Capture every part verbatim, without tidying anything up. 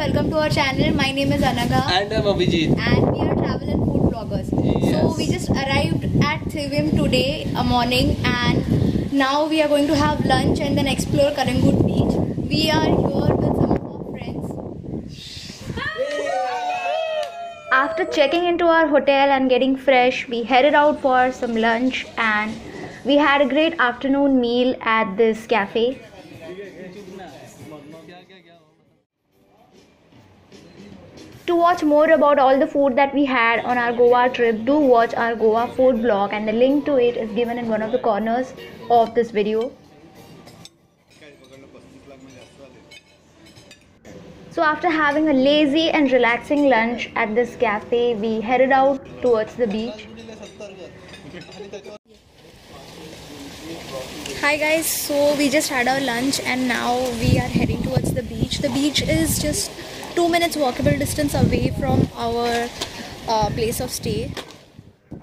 welcome to our channel. My name is Anagha. And I'm Abhijit. And we are travel and food bloggers. Yes. So we just arrived at Thivim today a morning, and now we are going to have lunch and then explore Calangute Beach. We are here with some of our friends. After checking into our hotel and getting fresh, we headed out for some lunch, and we had a great afternoon meal at this cafe. To watch more about all the food that we had on our Goa trip, do watch our Goa food vlog, and the link to it is given in one of the corners of this video. So after having a lazy and relaxing lunch at this cafe, we headed out towards the beach. Hi guys, so we just had our lunch and now we are heading towards the beach. The beach is just two minutes walkable distance away from our uh, place of stay.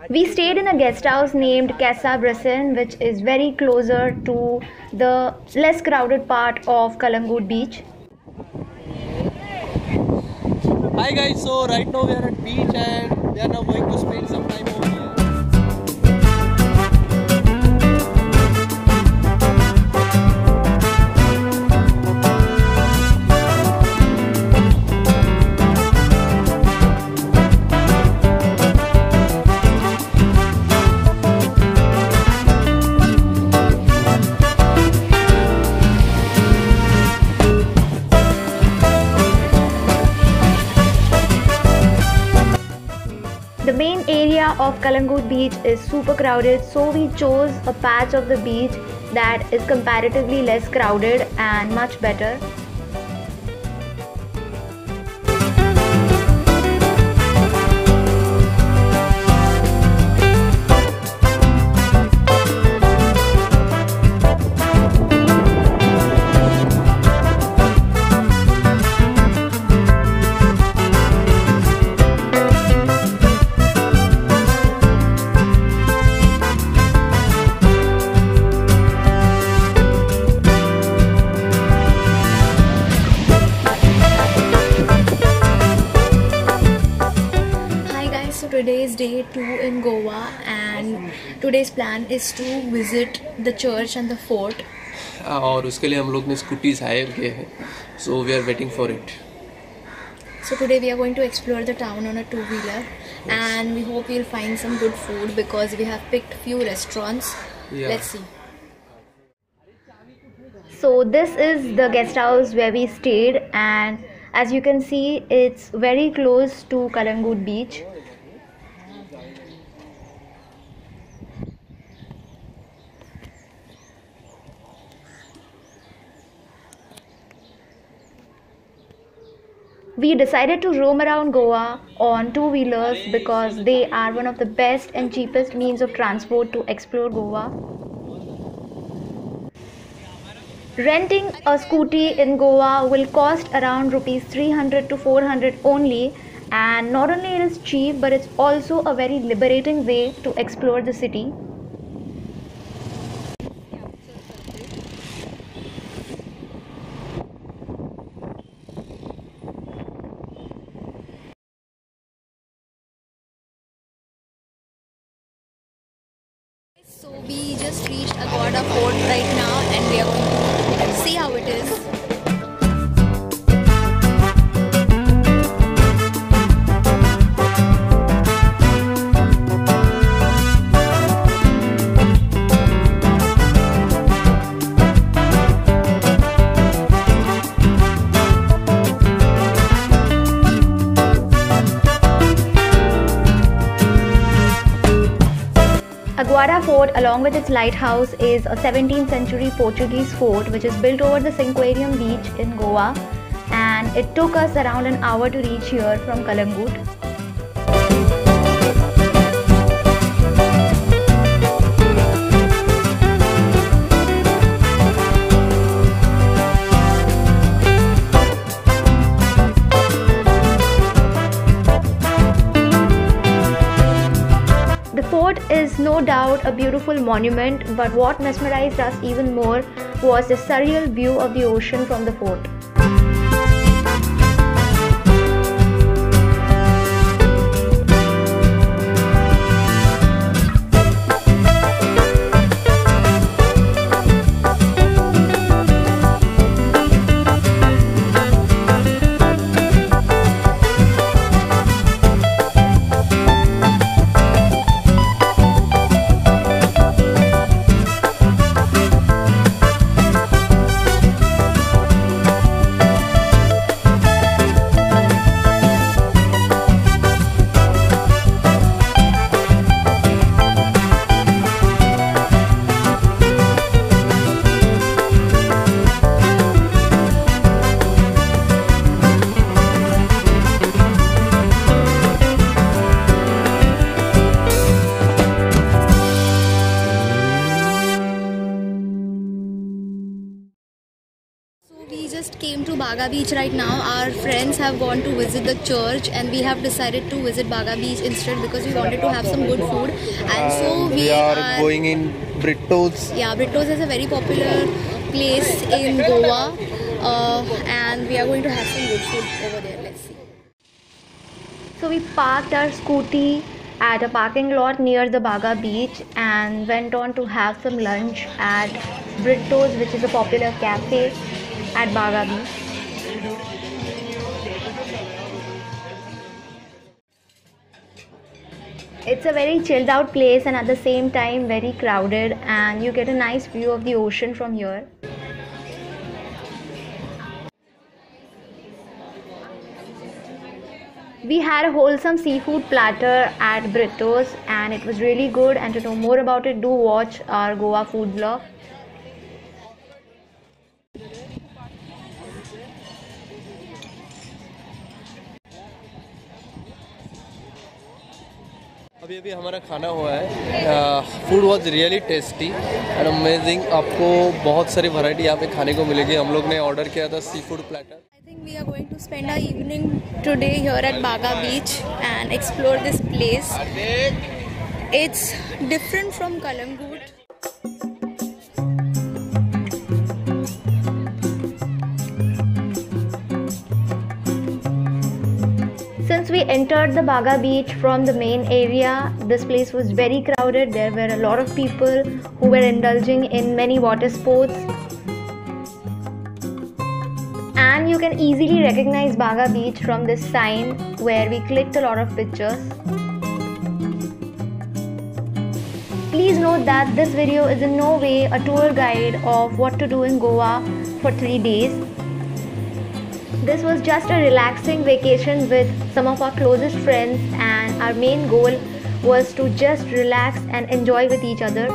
We stayed in a guest house named Casa Brasil, which is very closer to the less crowded part of Calangute Beach. Hi guys, so right now we are at beach and we are now going to spend some time over here. The main area of Calangute Beach is super crowded, so we chose a patch of the beach that is comparatively less crowded and much better. Today is day two in Goa, and today's plan is to visit the church and the fort. और उसके लिए हम लोग ने scooters hire किए हैं, so we are waiting for it. So today we are going to explore the town on a two-wheeler, yes. And we hope we'll find some good food because we have picked few restaurants. Yeah. Let's see. So this is the guest house where we stayed, and as you can see, it's very close to Calangute Beach. We decided to roam around Goa on two-wheelers because they are one of the best and cheapest means of transport to explore Goa. Renting a scooty in Goa will cost around rupees three hundred to four hundred only, and not only it is cheap, but it's also a very liberating way to explore the city. So we just reached Aguada Fort right now and we are going to see how it is. Aguada Fort, along with its lighthouse, is a seventeenth century Portuguese fort which is built over the Sinquarium beach in Goa, and it took us around an hour to reach here from Calangute. Is no doubt a beautiful monument, but what mesmerized us even more was the surreal view of the ocean from the fort. Baga Beach right now. Our friends have gone to visit the church and we have decided to visit Baga Beach instead because we wanted to have some good food. And so we, we are, are going in Brito's. Yeah, Brito's is a very popular place in Goa. Uh, and we are going to have some good food over there. Let's see. So we parked our scooty at a parking lot near the Baga Beach and went on to have some lunch at Brito's, which is a popular cafe at Baga Beach. It's a very chilled out place and at the same time very crowded, and you get a nice view of the ocean from here. We had a wholesome seafood platter at Brito's and it was really good, and to know more about it, do watch our Goa food vlog. अभी अभी हमारा खाना हुआ है, food was really tasty and amazing. आपको बहुत सारी variety यहाँ पे खाने को मिलेगी. हम लोग ने ऑर्डर किया था seafood platter. I think we are going to spend our evening today here at Baga Beach and explore this place. It's different from Calangute. Since we entered the Baga Beach from the main area, this place was very crowded. There were a lot of people who were indulging in many water sports. And you can easily recognize Baga Beach from this sign where we clicked a lot of pictures. Please note that this video is in no way a tour guide of what to do in Goa for three days. This was just a relaxing vacation with some of our closest friends, and our main goal was to just relax and enjoy with each other.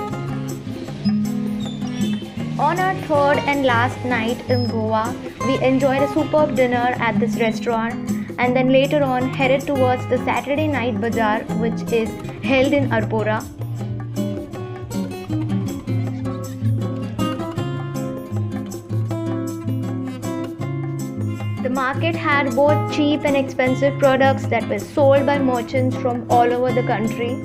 On our third and last night in Goa, we enjoyed a superb dinner at this restaurant and then later on headed towards the Saturday night bazaar, which is held in Arpora. The market had both cheap and expensive products that were sold by merchants from all over the country.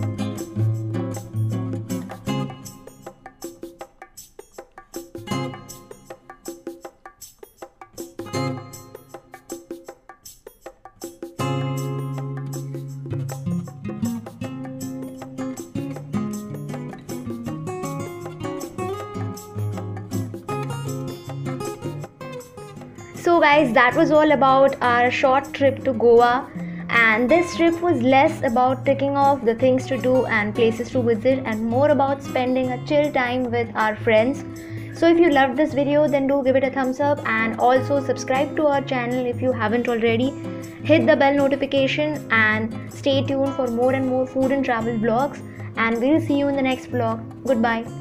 So guys, that was all about our short trip to Goa, and this trip was less about ticking off the things to do and places to visit and more about spending a chill time with our friends. So if you loved this video, then do give it a thumbs up and also subscribe to our channel if you haven't already. Hit the bell notification and stay tuned for more and more food and travel vlogs, and we'll see you in the next vlog. Goodbye.